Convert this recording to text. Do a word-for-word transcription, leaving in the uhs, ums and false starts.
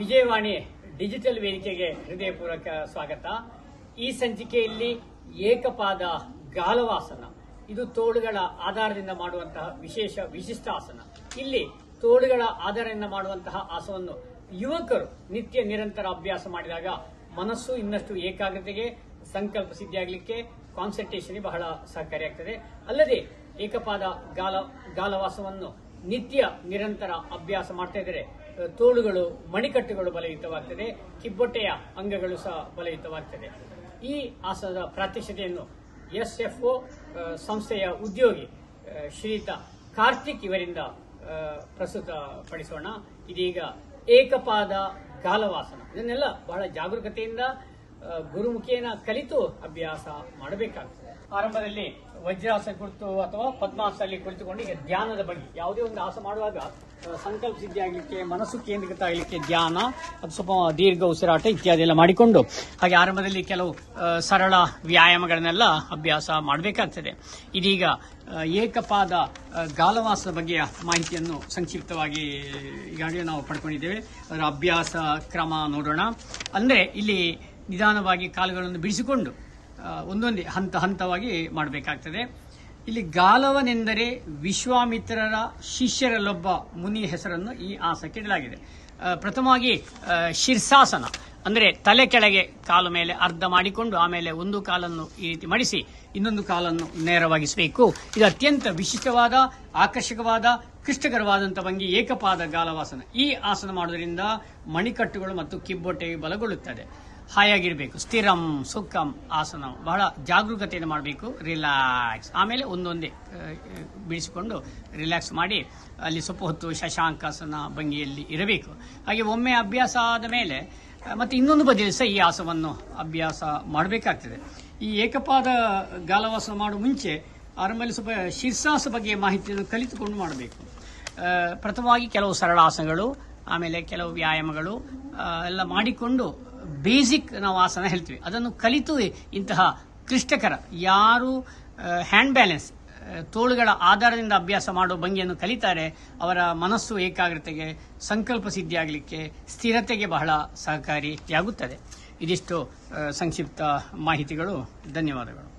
Vijayavani digital ವೇದಿಕೆಗೆ ಹೃದಯಪೂರ್ವಕ ಸ್ವಾಗತ। ಈ ಸಂಚಿಕೆಯಲ್ಲಿ ಏಕಪಾದ ಗಾಲವಾಸನ, ಇದು ತೋಳುಗಳ ಆಧಾರದಿಂದ ಮಾಡುವಂತಹ ವಿಶೇಷ ವಿಶಿಷ್ಟ ಆಸನ। ಇಲ್ಲಿ ತೋಳುಗಳ ಆಧಾರದಿಂದ ಮಾಡುವಂತಹ ಆಸನವನ್ನು ಯುವಕರು ನಿತ್ಯ ನಿರಂತರ ಅಭ್ಯಾಸ ಮಾಡಿದಾಗ ಮನಸ್ಸು ಇನ್ನಷ್ಟು ಏಕಾಗ್ರತೆಗೆ, ಸಂಕಲ್ಪ ಸಿದ್ಧಿಯಾಗಲಿಕ್ಕೆ, ಕಾನ್ಸಂಟ್ರೇಷನ್ ಬಹಳ ಸಹಕಾರಿಯಾಗುತ್ತದೆ। ಅಲ್ಲದೆ ಏಕಪಾದ ಗಾಲ ಗಾಲವಾಸನವನ್ನು ನಿತ್ಯ ನಿರಂತರ ಅಭ್ಯಾಸ ಮಾಡ್ತಾ ಇದ್ದರೆ ತೋಳುಗಳು, ಮಣಿಕಟ್ಟುಗಳು ಬಲಯುತವಾಗ್ತದೆ, ಕಿಬ್ಬೊಟ್ಟೆಯ ಅಂಗಗಳು ಸಹ ಬಲಯುತವಾಗ್ತದೆ। ಈ ಆಸನದ ಪ್ರಾತ್ಯಕ್ಷತೆಯನ್ನು ಎಸ್ ಎಫ್ ಒ ಸಂಸ್ಥೆಯ ಉದ್ಯೋಗಿ ಶ್ರೀಯುತ ಕಾರ್ತಿಕ್ ಇವರಿಂದ ಪ್ರಸ್ತುತಪಡಿಸೋಣ। ಇದೀಗ ಏಕಪಾದ ಗಾಲವಾಸನ, ಇದನ್ನೆಲ್ಲ ಬಹಳ ಜಾಗರೂಕತೆಯಿಂದ ಗುರುಮುಖಿಯನ್ನ ಕಲಿತು ಅಭ್ಯಾಸ ಮಾಡಬೇಕಾಗ್ತದೆ। ಆರಂಭದಲ್ಲಿ ವಜ್ರಾಸನ ಕುಳಿತು ಅಥವಾ ಪದ್ಮಾಸನದಲ್ಲಿ ಕುಳಿತುಕೊಂಡು ಈಗ ಧ್ಯಾನದ ಬಗ್ಗೆ, ಯಾವುದೇ ಒಂದು ಆಸನ ಮಾಡುವಾಗ ಸಂಕಲ್ಪ ಸಿದ್ಧಿ ಆಗಲಿಕ್ಕೆ, ಮನಸ್ಸು ಕೇಂದ್ರಿತ ಆಗಲಿಕ್ಕೆ ಧ್ಯಾನ, ಅದು ಸ್ವಲ್ಪ ದೀರ್ಘ ಉಸಿರಾಟ ಇತ್ಯಾದಿ ಎಲ್ಲ ಮಾಡಿಕೊಂಡು ಹಾಗೆ ಆರಂಭದಲ್ಲಿ ಕೆಲವು ಸರಳ ವ್ಯಾಯಾಮಗಳನ್ನೆಲ್ಲ ಅಭ್ಯಾಸ ಮಾಡಬೇಕಾಗ್ತದೆ। ಇದೀಗ ಏಕಪಾದ ಗಾಲವಾಸನ ಬಗೆಯ ಮಾಹಿತಿಯನ್ನು ಸಂಕ್ಷಿಪ್ತವಾಗಿ ಈಗಾಗಲೇ ನಾವು ಪಡ್ಕೊಂಡಿದ್ದೇವೆ, ಅದರ ಅಭ್ಯಾಸ ಕ್ರಮ ನೋಡೋಣ। ಅಂದರೆ ಇಲ್ಲಿ ನಿಧಾನವಾಗಿ ಕಾಲುಗಳನ್ನು ಬಿಡಿಸಿಕೊಂಡು ಒಂದೊಂದೇ ಹಂತ ಹಂತವಾಗಿ ಮಾಡಬೇಕಾಗ್ತದೆ। ಇಲ್ಲಿ ಗಾಲವನೆಂದರೆ ವಿಶ್ವಾಮಿತ್ರರ ಶಿಷ್ಯರಲ್ಲೊಬ್ಬ ಮುನಿ ಹೆಸರನ್ನು ಈ ಆಸನಕ್ಕೆ ಇಡಲಾಗಿದೆ। ಪ್ರಥಮವಾಗಿ ಶೀರ್ಷಾಸನ, ಅಂದರೆ ತಲೆ ಕೆಳಗೆ ಕಾಲು ಮೇಲೆ ಅರ್ಧ ಮಾಡಿಕೊಂಡು ಆಮೇಲೆ ಒಂದು ಕಾಲನ್ನು ಈ ರೀತಿ ಮಡಿಸಿ ಇನ್ನೊಂದು ಕಾಲನ್ನು ನೇರವಾಗಿಸಬೇಕು। ಇದು ಅತ್ಯಂತ ವಿಶಿಷ್ಟವಾದ, ಆಕರ್ಷಕವಾದ, ಕ್ಲಿಷ್ಟಕರವಾದಂಥ ಭಂಗಿ ಏಕಪಾದ ಗಾಲವಾಸನ। ಈ ಆಸನ ಮಾಡೋದ್ರಿಂದ ಮಣಿಕಟ್ಟುಗಳು ಮತ್ತು ಕಿಬ್ಬೊಟ್ಟೆ ಬಲಗೊಳ್ಳುತ್ತದೆ। ಹಾಯಾಗಿರಬೇಕು, ಸ್ಥಿರಂ ಸುಖಂ ಆಸನ, ಬಹಳ ಜಾಗರೂಕತೆಯನ್ನು ಮಾಡಬೇಕು, ರಿಲ್ಯಾಕ್ಸ್, ಆಮೇಲೆ ಒಂದೊಂದೇ ಬಿಡಿಸಿಕೊಂಡು ರಿಲ್ಯಾಕ್ಸ್ ಮಾಡಿ ಅಲ್ಲಿ ಸ್ವಲ್ಪ ಹೊತ್ತು ಶಶಾಂಕಾಸನ ಭಂಗಿಯಲ್ಲಿ ಇರಬೇಕು। ಹಾಗೆ ಒಮ್ಮೆ ಅಭ್ಯಾಸ ಆದ ಮೇಲೆ ಮತ್ತು ಇನ್ನೊಂದು ಬದಿಯಲ್ಲಿ ಸಹ ಈ ಆಸನವನ್ನು ಅಭ್ಯಾಸ ಮಾಡಬೇಕಾಗ್ತದೆ। ಈ ಏಕಪಾದ ಗಾಲವಾಸನ ಮಾಡುವ ಮುಂಚೆ ಆರಂಭದಲ್ಲಿ ಸ್ವಲ್ಪ ಶೀರ್ಷಾಸ ಬಗ್ಗೆ ಮಾಹಿತಿಯನ್ನು ಕಲಿತುಕೊಂಡು ಮಾಡಬೇಕು। ಪ್ರಥಮವಾಗಿ ಕೆಲವು ಸರಳ ಆಸನಗಳು, ಆಮೇಲೆ ಕೆಲವು ವ್ಯಾಯಾಮಗಳು ಎಲ್ಲ ಮಾಡಿಕೊಂಡು ಬೇಸಿಕ್ ನಾವು ಆಸನ ಹೇಳ್ತೀವಿ, ಅದನ್ನು ಕಲಿತು ಇಂತಹ ಕ್ಲಿಷ್ಟಕರ, ಯಾರು ಹ್ಯಾಂಡ್ ಬ್ಯಾಲೆನ್ಸ್ ತೋಳುಗಳ ಆಧಾರದಿಂದ ಅಭ್ಯಾಸ ಮಾಡೋ ಭಂಗಿಯನ್ನು ಕಲಿತಾರೆ ಅವರ ಮನಸ್ಸು ಏಕಾಗ್ರತೆಗೆ, ಸಂಕಲ್ಪ ಸಿದ್ಧಿಯಾಗಲಿಕ್ಕೆ, ಸ್ಥಿರತೆಗೆ ಬಹಳ ಸಹಕಾರಿಯಾಗುತ್ತದೆ। ಇದಿಷ್ಟು ಸಂಕ್ಷಿಪ್ತ ಮಾಹಿತಿಗಳು, ಧನ್ಯವಾದಗಳು।